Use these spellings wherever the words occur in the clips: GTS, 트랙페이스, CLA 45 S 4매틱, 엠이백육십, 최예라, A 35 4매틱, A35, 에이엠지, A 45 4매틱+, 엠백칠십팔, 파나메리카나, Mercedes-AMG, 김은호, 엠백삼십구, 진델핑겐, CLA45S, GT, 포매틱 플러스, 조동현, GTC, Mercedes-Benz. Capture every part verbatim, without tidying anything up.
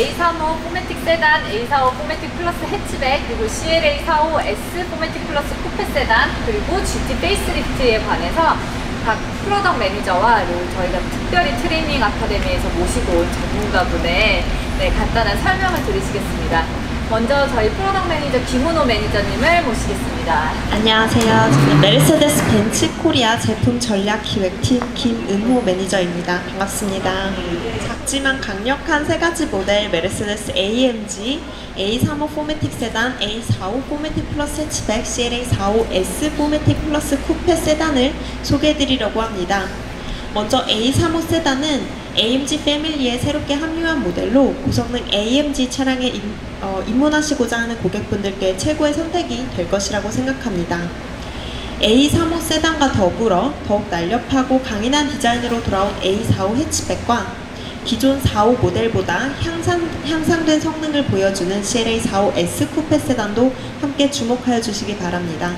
에이 삼십오 포매틱 세단, 에이 사십오 포매틱 플러스 해치백, 그리고 씨엘에이 사십오 에스 포매틱 플러스 쿠페 세단, 그리고 지티 페이스리프트에 관해서 각 프로덕트 매니저와 저희가 특별히 트레이닝 아카데미에서 모시고 온 전문가분의 네, 간단한 설명을 드리시겠습니다. 먼저 저희 프로덕트 매니저 김은호 매니저님을 모시겠습니다. 안녕하세요. 저는 메르세데스 벤츠 코리아 제품 전략 기획팀 김은호 매니저입니다. 반갑습니다. 작지만 강력한 세 가지 모델 메르세데스 에이엠지, 에이 삼십오 포매틱 세단, 에이 사십오 포매틱 플러스 해치백, 씨엘에이 사십오 에스 포매틱 플러스 쿠페 세단을 소개해드리려고 합니다. 먼저 에이 삼십오 세단은 에이엠지 패밀리에 새롭게 합류한 모델로 고성능 에이엠지 차량에 인, 어, 입문하시고자 하는 고객분들께 최고의 선택이 될 것이라고 생각합니다. 에이 삼십오 세단과 더불어 더욱 날렵하고 강인한 디자인으로 돌아온 에이 사십오 해치백과 기존 사십오 모델보다 향상, 향상된 성능을 보여주는 씨엘에이 사십오 에스 쿠페 세단도 함께 주목하여 주시기 바랍니다.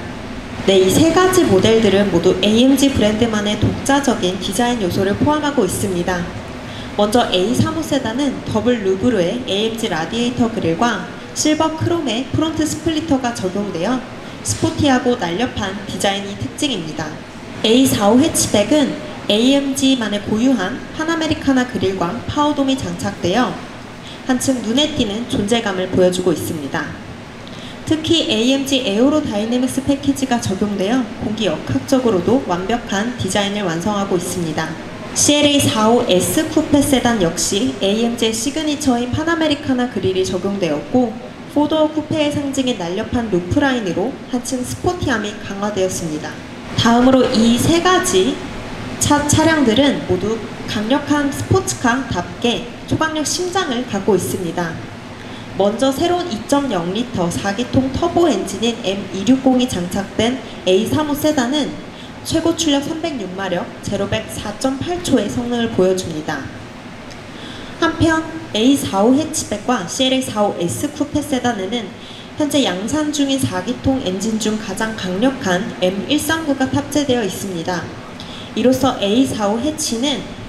네, 이 세 가지 모델들은 모두 에이엠지 브랜드만의 독자적인 디자인 요소를 포함하고 있습니다. 먼저 에이 삼십오 세단은 더블 루브루의 에이엠지 라디에이터 그릴과 실버 크롬의 프론트 스플리터가 적용되어 스포티하고 날렵한 디자인이 특징입니다. 에이 사십오 해치백은 에이엠지만의 고유한 파나메리카나 그릴과 파워돔이 장착되어 한층 눈에 띄는 존재감을 보여주고 있습니다. 특히 에이엠지 에어로 다이내믹스 패키지가 적용되어 공기 역학적으로도 완벽한 디자인을 완성하고 있습니다. 씨엘에이 사십오 에스 쿠페 세단 역시 에이엠지의 시그니처인 파나메리카나 그릴이 적용되었고 포도어 쿠페의 상징인 날렵한 루프라인으로 한층 스포티함이 강화되었습니다. 다음으로 이 세 가지 차 차량들은 모두 강력한 스포츠카답게 초강력 심장을 갖고 있습니다. 먼저 새로운 이 점 영 리터 사 기통 터보 엔진인 엠이백육십이 장착된 에이 삼십오 세단은 최고 출력 삼백육 마력, 제로백 사 점 팔 초의 성능을 보여줍니다. 한편 에이 사십오 해치백과 씨엘에이 사십오 에스 쿠페 세단에는 현재 양산 중인 사 기통 엔진 중 가장 강력한 엠백삼십구가 탑재되어 있습니다. 이로써 에이 사십오 해치는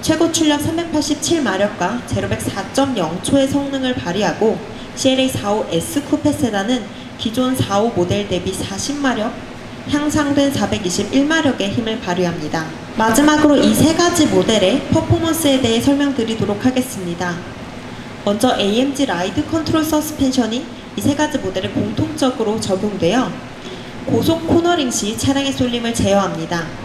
최고 출력 삼백팔십칠 마력과 제로백 사 점 영 초의 성능을 발휘하고 씨엘에이 사십오 에스 쿠페 세단은 기존 사십오 모델 대비 사십 마력, 향상된 사백이십일 마력의 힘을 발휘합니다. 마지막으로 이 세 가지 모델의 퍼포먼스에 대해 설명드리도록 하겠습니다. 먼저 에이엠지 라이드 컨트롤 서스펜션이 이 세 가지 모델에 공통적으로 적용되어 고속 코너링 시 차량의 쏠림을 제어합니다.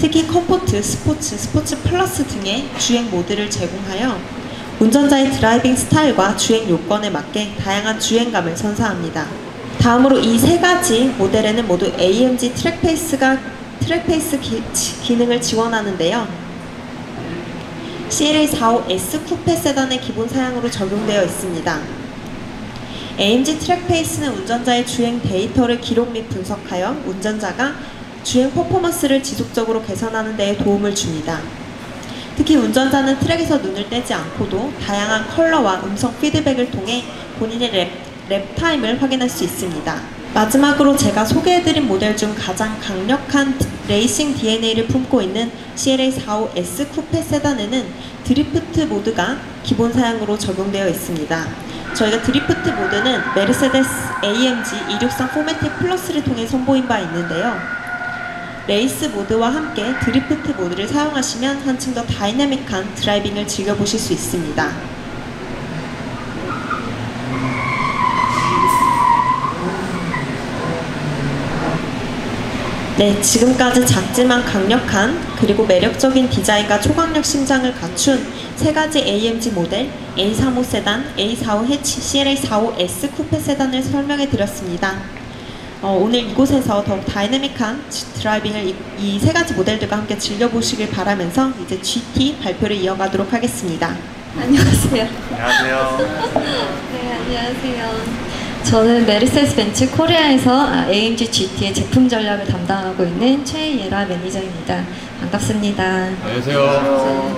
특히 컴포트, 스포츠, 스포츠 플러스 등의 주행 모드를 제공하여 운전자의 드라이빙 스타일과 주행 요건에 맞게 다양한 주행감을 선사합니다. 다음으로 이 세 가지 모델에는 모두 에이엠지 트랙페이스가 트랙페이스 기, 기능을 지원하는데요. 씨엘에이 사십오 에스 쿠페 세단의 기본 사양으로 적용되어 있습니다. 에이엠지 트랙페이스는 운전자의 주행 데이터를 기록 및 분석하여 운전자가 주행 퍼포먼스를 지속적으로 개선하는 데에 도움을 줍니다. 특히 운전자는 트랙에서 눈을 떼지 않고도 다양한 컬러와 음성 피드백을 통해 본인의 랩, 랩타임을 확인할 수 있습니다. 마지막으로 제가 소개해드린 모델 중 가장 강력한 레이싱 디엔에이를 품고 있는 씨엘에이 사십오 에스 쿠페 세단에는 드리프트 모드가 기본 사양으로 적용되어 있습니다. 저희가 드리프트 모드는 메르세데스 에이엠지 이백육십삼 포매틱 플러스를 통해 선보인 바 있는데요. 레이스 모드와 함께 드리프트 모드를 사용하시면 한층 더 다이나믹한 드라이빙을 즐겨보실 수 있습니다. 네, 지금까지 작지만 강력한 그리고 매력적인 디자인과 초강력 심장을 갖춘 세 가지 에이엠지 모델 에이 삼십오 세단, 에이 사십오 해치, 씨엘에이 사십오 에스 쿠페 세단을 설명해 드렸습니다. 어, 오늘 이곳에서 더욱 다이내믹한 드라이빙을 이 세 가지 모델들과 함께 즐겨보시길 바라면서 이제 지티 발표를 이어가도록 하겠습니다. 안녕하세요. 안녕하세요. 네, 안녕하세요. 저는 메르세데스-벤츠 코리아에서 에이엠지 지티의 제품 전략을 담당하고 있는 최예라 매니저입니다. 반갑습니다. 안녕하세요.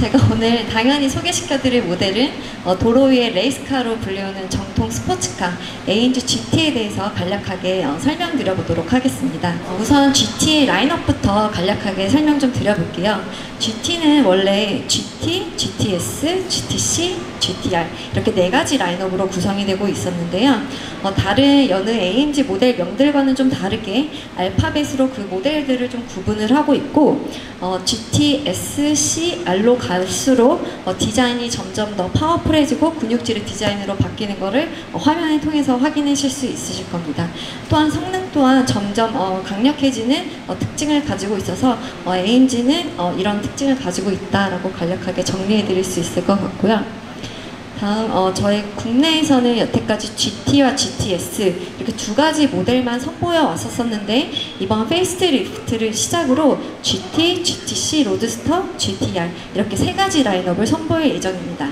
제가 오늘 당연히 소개시켜드릴 모델은 어, 도로 위의 레이스카로 불리우는 정통 스포츠카 에이엠지 지티에 대해서 간략하게 어, 설명드려보도록 하겠습니다. 어, 우선 지티 라인업부터 간략하게 설명 좀 드려볼게요. 지티는 원래 지티, 지티에스, 지티씨, 지티알 이렇게 네 가지 라인업으로 구성이 되고 있었는데요. 어, 다른 여느 에이엠지 모델 명들과는 좀 다르게 알파벳으로 그 모델들을 좀 구분을 하고 있고, 어, 지티에스 씨 알로 갈수록 어, 디자인이 점점 더 파워풀해지고 근육질의 디자인으로 바뀌는 것을 어, 화면을 통해서 확인하실 수 있으실 겁니다. 또한 성능 또한 점점 어, 강력해지는 어, 특징을 가지고 있어서 어, 에이엠지는 어, 이런 특징을 가지고 있다라고 간략하게 정리해 드릴 수 있을 것 같고요. 다음 어, 저희 국내에서는 여태까지 지티와 지티에스 이렇게 두 가지 모델만 선보여 왔었었는데, 이번 페이스리프트를 시작으로 지티, 지티씨, 로드스터, 지티알 이렇게 세 가지 라인업을 선보일 예정입니다.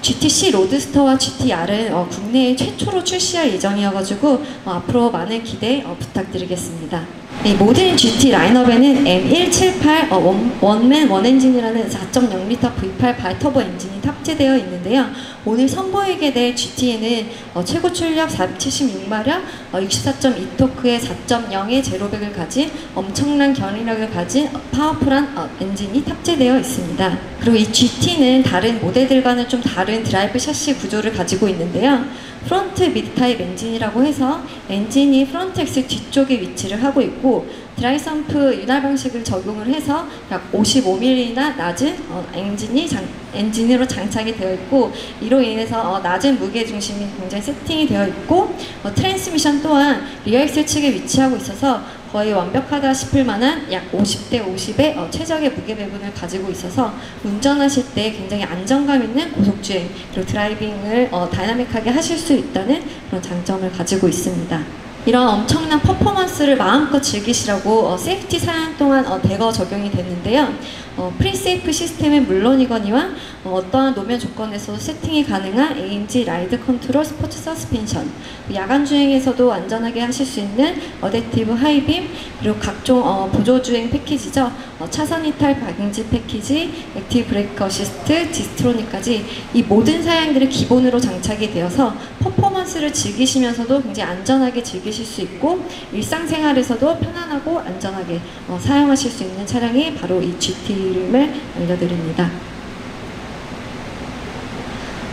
지티씨 로드스터와 지티알은 어, 국내에 최초로 출시할 예정이어가지고 어, 앞으로 많은 기대 어, 부탁드리겠습니다. 이 모든 지티 라인업에는 엠백칠십팔 어, 원맨 원엔진이라는 사 점 영 리터 브이 에이트 발터보 엔진이 탑재되어 있는데요. 오늘 선보이게 될 지티에는 어, 최고 출력 사백칠십육 마력, 어, 육십사 점 이 토크의 사 점 영의 제로백을 가진 엄청난 견인력을 가진 파워풀한 어, 엔진이 탑재되어 있습니다. 그리고 이 지티는 다른 모델들과는 좀 다른 드라이브 샤시 구조를 가지고 있는데요. 프론트 미드타입 엔진이라고 해서 엔진이 프론트 엑셀 뒤쪽에 위치를 하고 있고, 드라이 펌프 윤활 방식을 적용을 해서 약 오십오 밀리미터나 낮은 어, 엔진이 장, 엔진으로 장착이 되어 있고, 이로 인해서 어, 낮은 무게 중심이 굉장히 세팅이 되어 있고, 어, 트랜스미션 또한 리어 엑셀 측에 위치하고 있어서 거의 완벽하다 싶을 만한 약 오십 대 오십의 어, 최적의 무게 배분을 가지고 있어서 운전하실 때 굉장히 안정감 있는 고속주행 그리고 드라이빙을 어, 다이나믹하게 하실 수 있다는 그런 장점을 가지고 있습니다. 이런 엄청난 퍼포먼스를 마음껏 즐기시라고 어, 세이프티 사양 동안 어, 대거 적용이 됐는데요. 어, 프리세이프 시스템은 물론이거니와 어, 어떠한 노면 조건에서도 세팅이 가능한 에이엠지 라이드 컨트롤 스포츠 서스펜션, 야간 주행에서도 안전하게 하실 수 있는 어댑티브 하이빔, 그리고 각종 어, 보조주행 패키지죠. 어, 차선 이탈 방지 패키지, 액티브 브레이크 어시스트, 디스트로닉까지 이 모든 사양들이 기본으로 장착이 되어서 퍼포먼스를 즐기시면서도 굉장히 안전하게 즐기시고 수 있고, 일상생활에서도 편안하고 안전하게 어, 사용하실 수 있는 차량이 바로 이 지티임을 알려드립니다.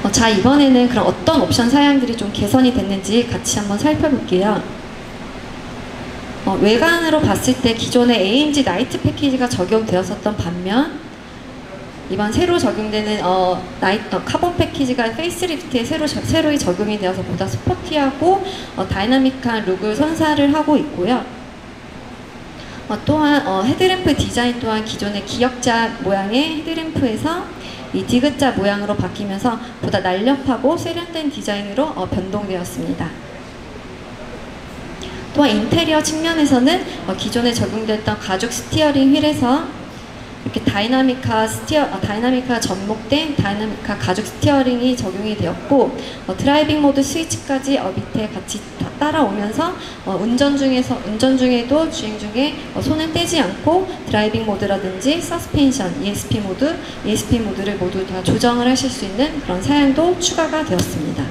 어, 자, 이번에는 그럼 어떤 옵션 사양들이 좀 개선이 됐는지 같이 한번 살펴볼게요. 어, 외관으로 봤을 때 기존의 에이엠지 나이트 패키지가 적용되었었던 반면, 이번 새로 적용되는 어, 나이, 어, 카본 패키지가 페이스리프트에 새로, 새로이 적용이 되어서 보다 스포티하고 어, 다이나믹한 룩을 선사를 하고 있고요. 어, 또한 어, 헤드램프 디자인 또한 기존의 기역자 모양의 헤드램프에서 이 디귿자 모양으로 바뀌면서 보다 날렵하고 세련된 디자인으로 어, 변동되었습니다. 또한 인테리어 측면에서는 어, 기존에 적용됐던 가죽 스티어링 휠에서 이렇게 다이나믹카 스티어, 어, 다이나믹카 접목된 다이나믹카 가죽 스티어링이 적용이 되었고, 어, 드라이빙 모드 스위치까지 어, 밑에 같이 다 따라오면서 어, 운전 중에서 운전 중에도 주행 중에 어, 손은 떼지 않고 드라이빙 모드라든지 서스펜션, 이에스피 모드, 이에스피 모드를 모두 다 조정을 하실 수 있는 그런 사양도 추가가 되었습니다.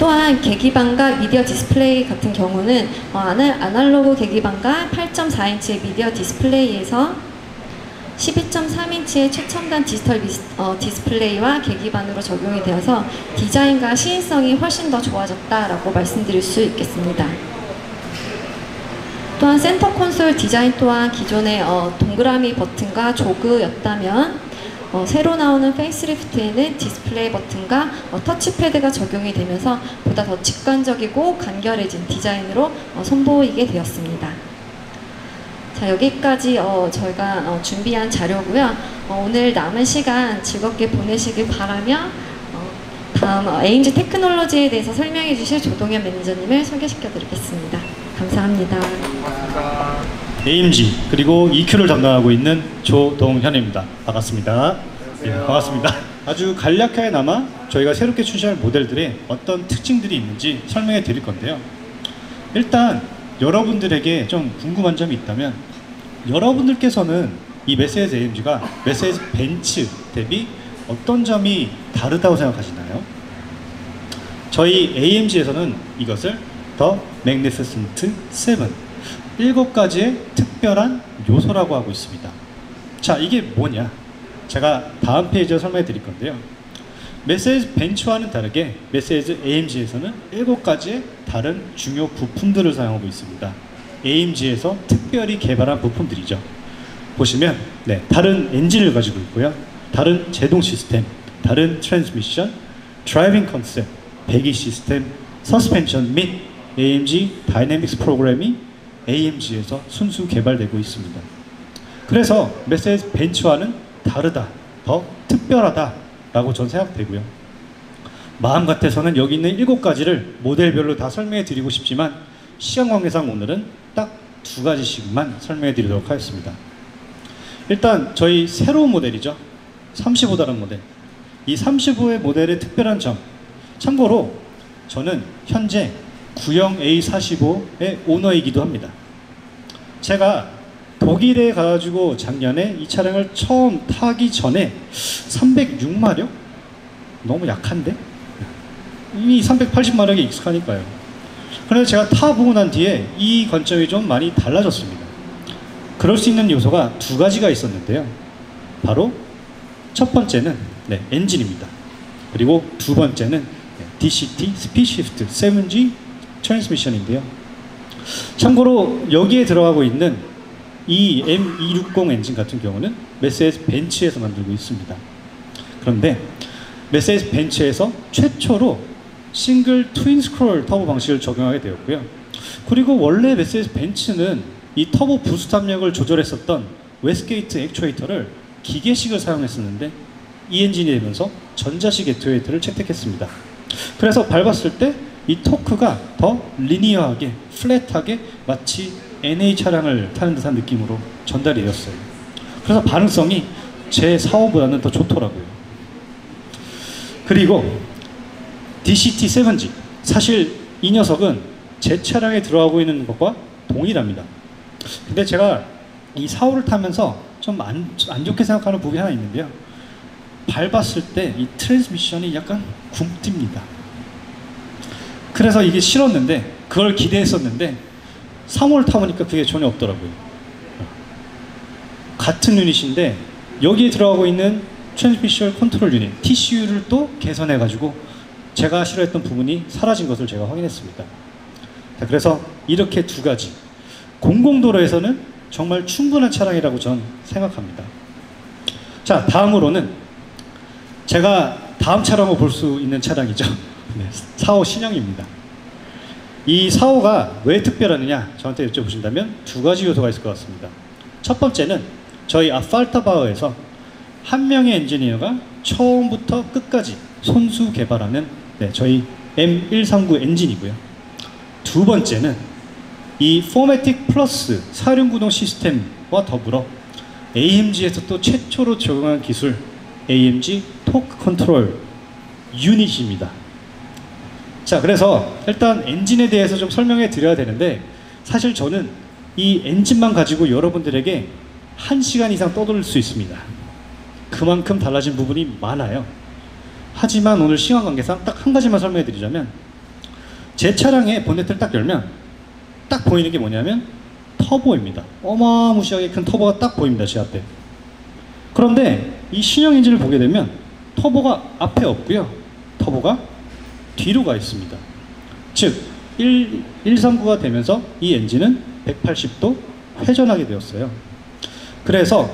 또한 계기판과 미디어 디스플레이 같은 경우는 어, 아날로그 계기판과 팔 점 사 인치의 미디어 디스플레이에서 십이 점 삼 인치의 최첨단 디지털 미스, 어, 디스플레이와 계기판으로 적용이 되어서 디자인과 시인성이 훨씬 더 좋아졌다라고 말씀드릴 수 있겠습니다. 또한 센터 콘솔 디자인 또한 기존의 어, 동그라미 버튼과 조그였다면 어, 새로 나오는 페이스리프트에는 디스플레이 버튼과 어, 터치패드가 적용이 되면서 보다 더 직관적이고 간결해진 디자인으로 어, 선보이게 되었습니다. 자, 여기까지 어, 저희가 어, 준비한 자료고요. 어, 오늘 남은 시간 즐겁게 보내시길 바라며, 어, 다음 어, 에이엠지 테크놀로지에 대해서 설명해 주실 조동현 매니저님을 소개시켜 드리겠습니다. 감사합니다. 감사합니다. 에이엠지 그리고 이큐를 담당하고 있는 조동현입니다. 반갑습니다. 네, 반갑습니다. 아주 간략하게나마 저희가 새롭게 출시할 모델들의 어떤 특징들이 있는지 설명해 드릴 건데요. 일단 여러분들에게 좀 궁금한 점이 있다면, 여러분들께서는 이 메세지 에이엠지가 메세지 벤츠 대비 어떤 점이 다르다고 생각하시나요? 저희 에이엠지에서는 이것을 더 Magnificent 세븐, 일곱 가지의 특별한 요소라고 하고 있습니다. 자, 이게 뭐냐? 제가 다음 페이지에 설명해 드릴 건데요. 메세지 벤츠와는 다르게 메세지 에이엠지에서는 일곱 가지의 다른 중요 부품들을 사용하고 있습니다. 에이엠지에서 특별히 개발한 부품들이죠. 보시면 네, 다른 엔진을 가지고 있고요. 다른 제동 시스템, 다른 트랜스미션, 드라이빙 컨셉, 배기 시스템, 서스펜션 및 에이엠지 다이내믹스 프로그램이 에이엠지에서 순수 개발되고 있습니다. 그래서 메세지 벤츠와는 다르다, 더 특별하다 라고 전 생각되고요. 마음 같아서는 여기 있는 일곱 가지를 모델별로 다 설명해 드리고 싶지만 시간 관계상 오늘은 딱 두 가지씩만 설명해 드리도록 하겠습니다. 일단 저희 새로운 모델이죠. 삼십오라는 모델. 이 삼십오의 모델의 특별한 점. 참고로 저는 현재 구형 에이 사십오의 오너이기도 합니다. 제가 독일에 가가지고 작년에 이 차량을 처음 타기 전에 삼백육 마력? 너무 약한데? 이미 삼백팔십 마력에 익숙하니까요. 그래서 제가 타보고 난 뒤에 이 관점이 좀 많이 달라졌습니다. 그럴 수 있는 요소가 두 가지가 있었는데요. 바로 첫 번째는 네, 엔진입니다. 그리고 두 번째는 디씨티 스피드시프트 세븐지 트랜스미션인데요. 참고로 여기에 들어가고 있는 이 엠이백육십 엔진 같은 경우는 메세지 벤츠에서 만들고 있습니다. 그런데 메세지 벤츠에서 최초로 싱글 트윈 스크롤 터보 방식을 적용하게 되었고요. 그리고 원래 메세지 벤츠는 이 터보 부스트 압력을 조절했었던 웨스게이트 액추에이터를 기계식을 사용했었는데 이 엔진이 되면서 전자식 액추에이터를 채택했습니다. 그래서 밟았을 때 이 토크가 더 리니어하게, 플랫하게 마치 엔에이 차량을 타는 듯한 느낌으로 전달이 되었어요. 그래서 반응성이 제 사오보다는 더 좋더라고요. 그리고 디씨티 세븐지, 사실 이 녀석은 제 차량에 들어가고 있는 것과 동일합니다. 근데 제가 이 사오를 타면서 좀 안 안 좋게 생각하는 부분이 하나 있는데요. 밟았을 때 이 트랜스미션이 약간 굼팁니다. 그래서 이게 싫었는데, 그걸 기대했었는데 삼호를 타보니까 그게 전혀 없더라고요. 같은 유닛인데 여기에 들어가고 있는 트랜스미션 컨트롤 유닛 티씨유를 또 개선해가지고 제가 싫어했던 부분이 사라진 것을 제가 확인했습니다. 자, 그래서 이렇게 두 가지 공공도로에서는 정말 충분한 차량이라고 저는 생각합니다. 자, 다음으로는 제가 다음 차량으로 볼 수 있는 차량이죠. 네, 사오 신형입니다. 이 사오가 왜 특별하느냐 저한테 여쭤보신다면 두 가지 요소가 있을 것 같습니다. 첫 번째는 저희 아팔타바우에서 한 명의 엔지니어가 처음부터 끝까지 손수 개발하는 네, 저희 엠백삼구 엔진이고요. 두 번째는 이 포매틱 플러스 사륜구동 시스템과 더불어 에이엠지에서 또 최초로 적용한 기술 에이엠지 토크 컨트롤 유닛입니다. 자, 그래서 일단 엔진에 대해서 좀 설명해 드려야 되는데 사실 저는 이 엔진만 가지고 여러분들에게 한 시간 이상 떠돌릴 수 있습니다. 그만큼 달라진 부분이 많아요. 하지만 오늘 시간 관계상 딱 한 가지만 설명해 드리자면 제 차량의 본네트를 딱 열면 딱 보이는 게 뭐냐면 터보입니다. 어마무시하게 큰 터보가 딱 보입니다. 제 앞에. 그런데 이 신형 엔진을 보게 되면 터보가 앞에 없고요. 터보가 뒤로 가 있습니다. 즉 백삼구가 되면서 이 엔진은 백팔십 도 회전하게 되었어요. 그래서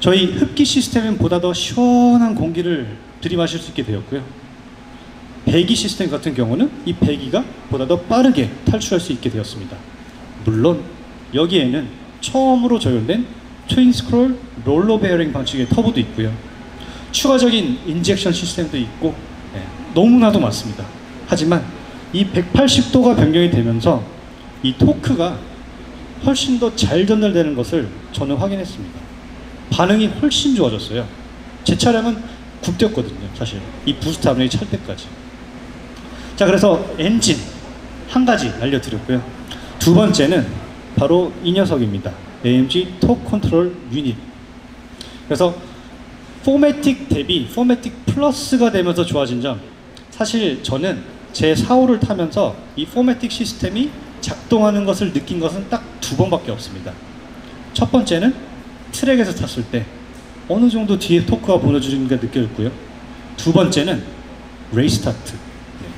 저희 흡기 시스템은 보다 더 시원한 공기를 들이마실 수 있게 되었고요. 배기 시스템 같은 경우는 이 배기가 보다 더 빠르게 탈출할 수 있게 되었습니다. 물론 여기에는 처음으로 적용된 트윈 스크롤 롤러 베어링 방식의 터보도 있고요. 추가적인 인젝션 시스템도 있고 네, 너무나도 많습니다. 하지만 이 백팔십 도가 변경이 되면서 이 토크가 훨씬 더 잘 전달되는 것을 저는 확인했습니다. 반응이 훨씬 좋아졌어요. 제 차량은 굽혔거든요. 사실 이 부스트 압력이 찰 때까지. 자, 그래서 엔진 한 가지 알려드렸고요. 두 번째는 바로 이 녀석입니다. 에이엠지 토크 컨트롤 유닛. 그래서 포매틱 대비 포매틱 플러스가 되면서 좋아진 점, 사실 저는 제 사 호를 타면서 이 포매틱 시스템이 작동하는 것을 느낀 것은 딱 두 번밖에 없습니다. 첫 번째는 트랙에서 탔을 때 어느 정도 뒤에 토크가 보내주는 게 느껴졌고요. 두 번째는 레이스 스타트,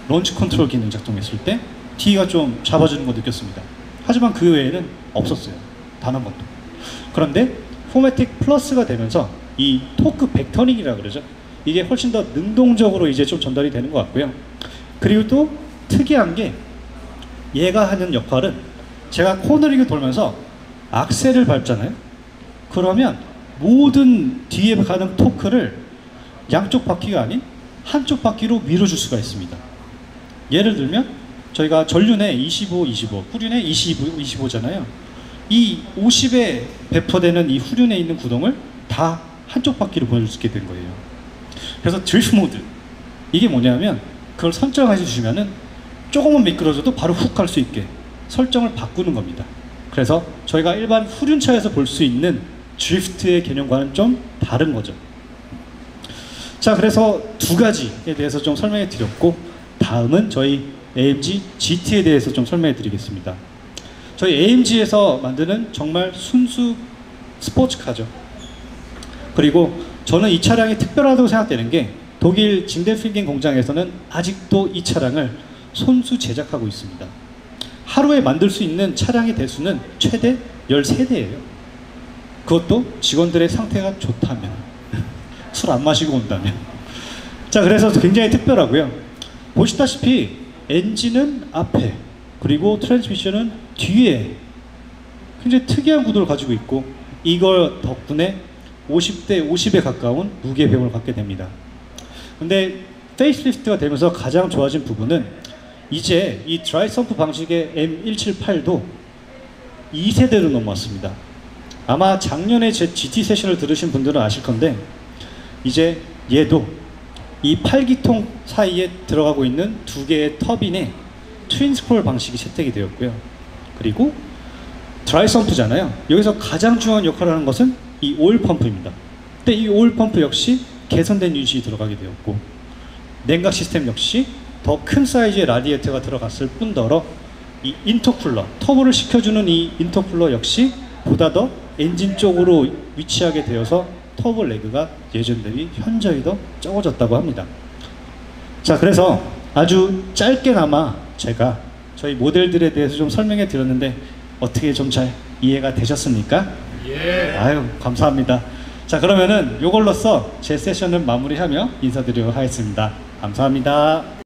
런치 컨트롤 기능 작동했을 때 뒤가 좀 잡아주는 거 느꼈습니다. 하지만 그 외에는 없었어요. 단 한 번도. 그런데 포매틱 플러스가 되면서 이 토크 벡터링이라 그러죠. 이게 훨씬 더 능동적으로 이제 좀 전달이 되는 것 같고요. 그리고 또 특이한 게 얘가 하는 역할은, 제가 코너링을 돌면서 악셀을 밟잖아요. 그러면 모든 뒤에 가는 토크를 양쪽 바퀴가 아닌 한쪽 바퀴로 밀어줄 수가 있습니다. 예를 들면 저희가 전륜에 이십오, 이십오, 후륜에 이십오, 이십오잖아요. 이 오십에 배포되는 이 후륜에 있는 구동을 다 한쪽 바퀴로 보내줄 수 있게 된 거예요. 그래서 드리프트 모드, 이게 뭐냐면 그걸 설정해 주시면은 조금은 미끄러져도 바로 훅 갈 수 있게 설정을 바꾸는 겁니다. 그래서 저희가 일반 후륜차에서 볼 수 있는 드리프트의 개념과는 좀 다른 거죠. 자, 그래서 두 가지에 대해서 좀 설명해 드렸고, 다음은 저희 에이엠지 지티에 대해서 좀 설명해 드리겠습니다. 저희 에이엠지에서 만드는 정말 순수 스포츠카죠. 그리고 저는 이 차량이 특별하다고 생각되는 게, 독일 진델핑겐 공장에서는 아직도 이 차량을 손수 제작하고 있습니다. 하루에 만들 수 있는 차량의 대수는 최대 열세 대예요. 그것도 직원들의 상태가 좋다면, 술 안 마시고 온다면. 자, 그래서 굉장히 특별하고요. 보시다시피 엔진은 앞에, 그리고 트랜스미션은 뒤에 굉장히 특이한 구도를 가지고 있고, 이걸 덕분에 오십 대 오십에 가까운 무게배분을 갖게 됩니다. 근데 페이스리프트가 되면서 가장 좋아진 부분은, 이제 이 드라이 펌프 방식의 엠백칠십팔도 이 세대로 넘어왔습니다. 아마 작년에 제 지티 세션을 들으신 분들은 아실 건데, 이제 얘도 이 팔 기통 사이에 들어가고 있는 두 개의 터빈에 트윈 스크롤 방식이 채택이 되었고요. 그리고 드라이 펌프잖아요. 여기서 가장 중요한 역할을 하는 것은 이 오일 펌프입니다. 근데 이 오일 펌프 역시 개선된 유지 들어가게 되었고, 냉각 시스템 역시 더 큰 사이즈의 라디에이터가 들어갔을 뿐더러 이 인터쿨러, 터보를 시켜주는 이 인터쿨러 역시 보다 더 엔진 쪽으로 위치하게 되어서 터보 레그가 예전 대비 현저히 더 적어졌다고 합니다. 자, 그래서 아주 짧게나마 제가 저희 모델들에 대해서 좀 설명해 드렸는데, 어떻게 좀 잘 이해가 되셨습니까? 예. 아유, 감사합니다. 자, 그러면은 요걸로써 제 세션을 마무리하며 인사드리도록 하겠습니다. 감사합니다.